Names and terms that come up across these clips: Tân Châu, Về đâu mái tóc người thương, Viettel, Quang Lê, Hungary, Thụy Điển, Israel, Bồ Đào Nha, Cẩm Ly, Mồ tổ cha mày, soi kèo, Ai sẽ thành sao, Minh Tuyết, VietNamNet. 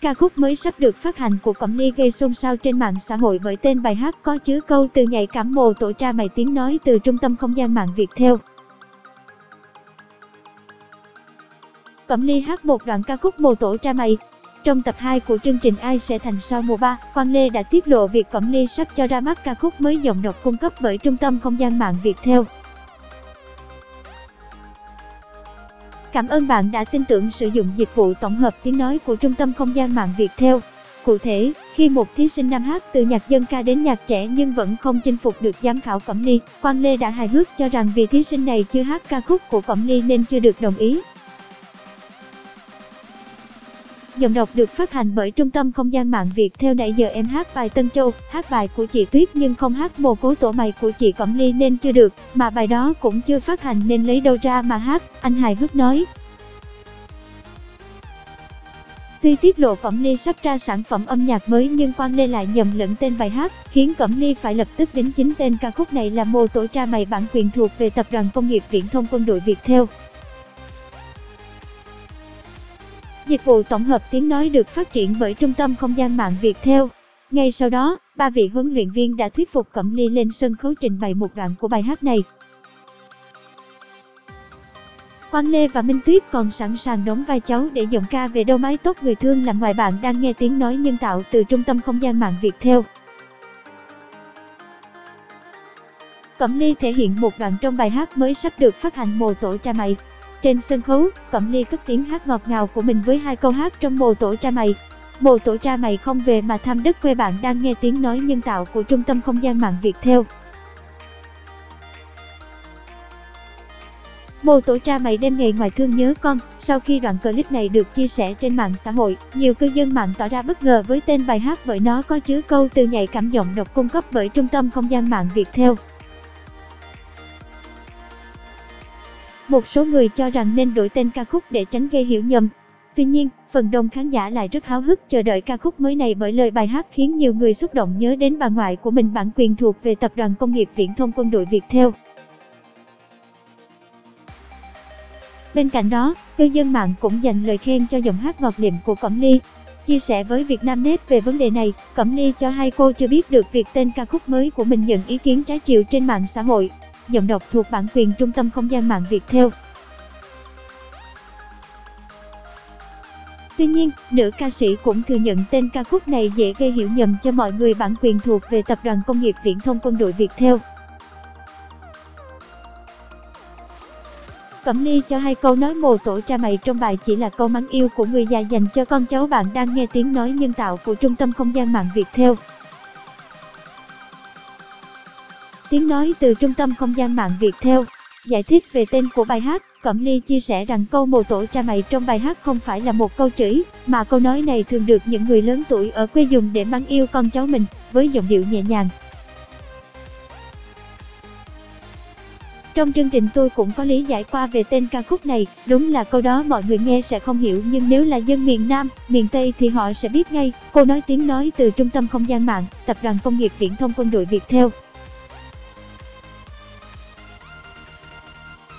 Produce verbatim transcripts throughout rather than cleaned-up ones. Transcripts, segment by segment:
Ca khúc mới sắp được phát hành của Cẩm Ly gây xôn xao trên mạng xã hội bởi tên bài hát có chứa câu từ nhạy cảm mồ tổ cha mày tiếng nói từ trung tâm không gian mạng Viettel. Cẩm Ly hát một đoạn ca khúc mồ tổ cha mày. Trong tập hai của chương trình Ai sẽ thành sao mùa ba, Quang Lê đã tiết lộ việc Cẩm Ly sắp cho ra mắt ca khúc mới giọng đọc cung cấp bởi trung tâm không gian mạng Viettel. Cảm ơn bạn đã tin tưởng sử dụng dịch vụ tổng hợp tiếng nói của trung tâm không gian mạng Viettel. Cụ thể, khi một thí sinh nam hát từ nhạc dân ca đến nhạc trẻ nhưng vẫn không chinh phục được giám khảo Cẩm Ly, Quang Lê đã hài hước cho rằng vì thí sinh này chưa hát ca khúc của Cẩm Ly nên chưa được đồng ý. Giọng đọc được phát hành bởi trung tâm không gian mạng Viettel. Nãy giờ em hát bài Tân Châu, hát bài của chị Tuyết nhưng không hát mồ cố tổ mày của chị Cẩm Ly nên chưa được, mà bài đó cũng chưa phát hành nên lấy đâu ra mà hát, anh hài hước nói. Tuy tiết lộ Cẩm Ly sắp ra sản phẩm âm nhạc mới nhưng Quang Lê lại nhầm lẫn tên bài hát, khiến Cẩm Ly phải lập tức đính chính tên ca khúc này là Mồ Tổ Cha Mày, bản quyền thuộc về Tập đoàn Công nghiệp Viễn thông Quân đội Viettel. Dịch vụ tổng hợp tiếng nói được phát triển bởi trung tâm không gian mạng Viettel. Ngay sau đó, ba vị huấn luyện viên đã thuyết phục Cẩm Ly lên sân khấu trình bày một đoạn của bài hát này. Quang Lê và Minh Tuyết còn sẵn sàng đóng vai cháu để giọng ca Về Đâu Mái Tóc Người Thương làm ngoài. Bạn đang nghe tiếng nói nhân tạo từ trung tâm không gian mạng Viettel. Cẩm Ly thể hiện một đoạn trong bài hát mới sắp được phát hành Mồ Tổ Cha Mày. Trên sân khấu, Cẩm Ly cất tiếng hát ngọt ngào của mình với hai câu hát trong Mồ Tổ Cha Mày. Mồ Tổ Cha Mày không về mà thăm đất quê. Bạn đang nghe tiếng nói nhân tạo của trung tâm không gian mạng Viettel. Mồ Tổ Cha Mày đêm ngày ngoài thương nhớ con. Sau khi đoạn clip này được chia sẻ trên mạng xã hội, nhiều cư dân mạng tỏ ra bất ngờ với tên bài hát bởi nó có chứa câu từ nhạy cảm giọng đọc cung cấp bởi trung tâm không gian mạng Viettel. Một số người cho rằng nên đổi tên ca khúc để tránh gây hiểu nhầm. Tuy nhiên, phần đông khán giả lại rất háo hức chờ đợi ca khúc mới này bởi lời bài hát khiến nhiều người xúc động nhớ đến bà ngoại của mình, bản quyền thuộc về Tập đoàn Công nghiệp Viễn thông Quân đội Viettel. Bên cạnh đó, cư dân mạng cũng dành lời khen cho giọng hát ngọt lịm của Cẩm Ly. Chia sẻ với VietNamNet về vấn đề này, Cẩm Ly cho hay cô chưa biết được việc tên ca khúc mới của mình nhận ý kiến trái chiều trên mạng xã hội. Giọng đọc thuộc bản quyền trung tâm không gian mạng Viettel. Tuy nhiên, nữ ca sĩ cũng thừa nhận tên ca khúc này dễ gây hiểu nhầm cho mọi người, bản quyền thuộc về Tập đoàn Công nghiệp Viễn thông Quân đội Viettel. Cẩm Ly cho hay câu nói Mồ Tổ Cha Mày trong bài chỉ là câu mắng yêu của người già dành cho con cháu. Bạn đang nghe tiếng nói nhân tạo của trung tâm không gian mạng Viettel. Tiếng nói từ trung tâm không gian mạng Viettel. Giải thích về tên của bài hát, Cẩm Ly chia sẻ rằng câu Mồ Tổ Cha Mày trong bài hát không phải là một câu chửi, mà câu nói này thường được những người lớn tuổi ở quê dùng để mắng yêu con cháu mình, với giọng điệu nhẹ nhàng. Trong chương trình tôi cũng có lý giải qua về tên ca khúc này, đúng là câu đó mọi người nghe sẽ không hiểu nhưng nếu là dân miền Nam, miền Tây thì họ sẽ biết ngay, cô nói tiếng nói từ trung tâm không gian mạng, Tập đoàn Công nghiệp Viễn thông Quân đội Viettel.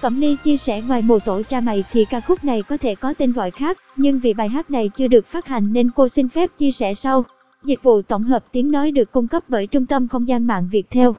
Cẩm Ly chia sẻ ngoài Mồ Tổ Cha Mày thì ca khúc này có thể có tên gọi khác, nhưng vì bài hát này chưa được phát hành nên cô xin phép chia sẻ sau. Dịch vụ tổng hợp tiếng nói được cung cấp bởi trung tâm không gian mạng Viettel.